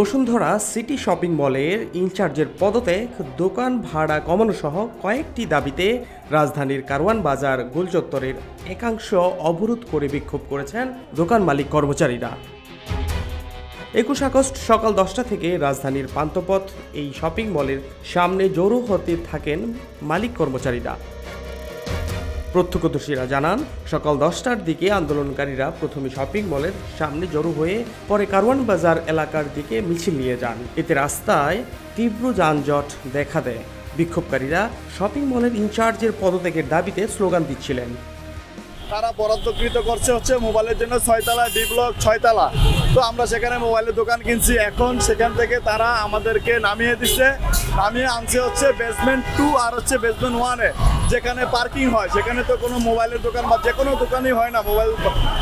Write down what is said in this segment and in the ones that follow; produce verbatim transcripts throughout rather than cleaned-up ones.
Bashundhara city shopping মলের ইনচার্জের পদত্যাগ, দোকান ভাড়া কমানো সহ কয়েকটি দাবিতে রাজধানীর কারওয়ান বাজার গোলচত্বরের একাংশ অবরোধ করে বিক্ষোভ করেছেন দোকান মালিক কর্মচারীরা। একুশ আগস্ট সকাল দশটা থেকে রাজধানীর পান্তপথ এই শপিং মলের সামনে জড়ো হতে থাকেন মালিক কর্মচারীরা। প্রত্যক্ষদর্শীরা জানান, সকাল দশটার দিকে আন্দোলনকারীরা প্রথমে শপিং মলের সামনে জড়ো হয়ে পরে কারওয়ান বাজার এলাকার দিকে মিছিল নিয়ে যান। এতে রাস্তায় তীব্র যানজট দেখা দেয়। বিক্ষোভকারীরা শপিং মলের ইনচার্জের পদত্যাগের দাবিতে স্লোগান দিচ্ছিলেন। তারা বরাদ্দকৃত করছে হচ্ছে মোবাইলের জন্য ছয়তলা, ডি ব্লক ছয়তলা। তো আমরা সেখানে মোবাইলের দোকান কিনছি, এখন সেখান থেকে তারা আমাদেরকে নামিয়ে দিচ্ছে। নামিয়ে আনছে হচ্ছে বেসমেন্ট টু আর হচ্ছে বেসমেন্ট ওয়ানে, যেখানে পার্কিং হয়। সেখানে তো কোনো মোবাইলের দোকান বা যে কোনো দোকানই হয় না, মোবাইল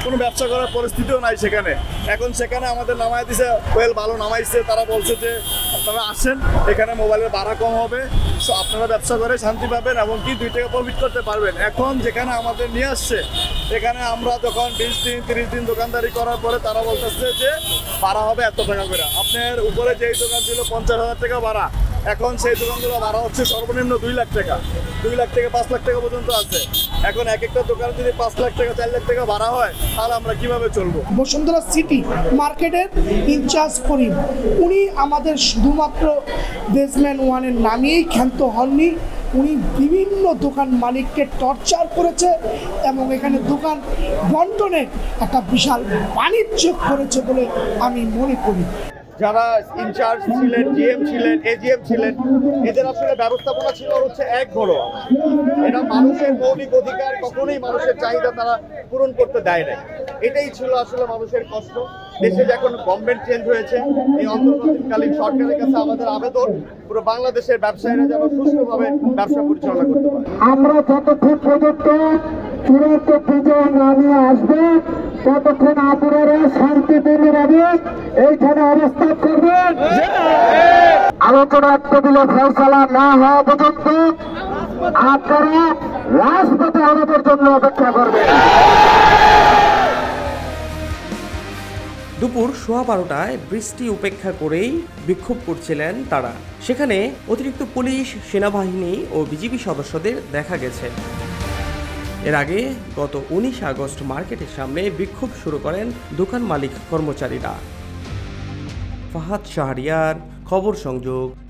কোনো ব্যবসা করার পরিস্থিতিও নাই সেখানে। এখন সেখানে আমাদের নামাই দিছে, ওয়েল ভালো নামাইছে। তারা বলছে যে আপনারা আসেন, এখানে মোবাইলের ভাড়া কম হবে, সো আপনারা ব্যবসা করে শান্তি পাবেন, এমনকি দুই টাকা প্রফিট করতে পারবেন। এখন যেখানে আমাদের নিয়ে আসছে, এখানে আমরা যখন বিশ দিন তিরিশ দিন দোকানদারি করার পরে তারা বলতেছে যে ভাড়া হবে এত টাকা করে। আপনার উপরে যেই দোকান ছিল পঞ্চাশ হাজার টাকা ভাড়া, এখন সেই দোকানগুলো ভাড়া হচ্ছে সর্বনিম্ন দুই লাখ টাকা দুই লাখ থেকে পাঁচ লাখ টাকা পর্যন্ত আছে। এখন এক একটা দোকান যদি পাঁচ লাখ টাকা চার লাখ টাকা ভাড়া হয়, তাহলে আমরা কিভাবে চলবো? বসুন্ধরা সিটি মার্কেটের ইনচার্জ করিম, উনি আমাদের শুধুমাত্র বেসমেন্ট ওয়ানের নামিয়েই ক্ষান্ত হননি, উনি বিভিন্ন দোকান মালিককে টর্চার করেছে এবং এখানে দোকান বন্টনের একটা বিশাল বাণিজ্য করেছে বলে আমি মনে করি। যারা ইনচার্জ ছিলেন, জিএম ছিলেন, এজিএম ছিলেন, এদের আসলে ব্যবস্থাপনা ছিল হচ্ছে এক বড়। এটা মানুষের মৌলিক অধিকার, কখনোই মানুষের চাহিদা তারা পূরণ করতে দেয় না। এটাই ছিল আসলে মানুষের কষ্ট। দেশে যখন গভর্নমেন্ট চেঞ্জ হয়েছে, এই অন্তর্বর্তীকালীন সরকারের কাছে আমাদের আবেদন, পুরো বাংলাদেশের ব্যবসায়ীরা যেন সুষ্ঠুভাবে ব্যবসা পরিচালনা করতে পারে। আমরা যতক্ষণ পর্যন্ত চূড়ান্ত বিজয় না নিয়ে আসবো, ততক্ষণ আপনারা শান্তিপূর্ণভাবে এইখানে অবস্থান করবেন। আলোচনা টেবিলে ফয়সালা না হওয়া পর্যন্ত আপনারা রাজপথে আমাদের জন্য অপেক্ষা করবেন। দুপুর সোয়া বারোটায় বৃষ্টি উপেক্ষা করেই বিক্ষোভ করছিলেন তারা। সেখানে অতিরিক্ত পুলিশ, সেনাবাহিনী ও বিজিবি সদস্যদের দেখা গেছে। এর আগে গত উনিশ আগস্ট মার্কেটের সামনে বিক্ষোভ শুরু করেন দোকান মালিক কর্মচারীরা। ফাহাদ শাহারিয়ার, খবর সংযোগ।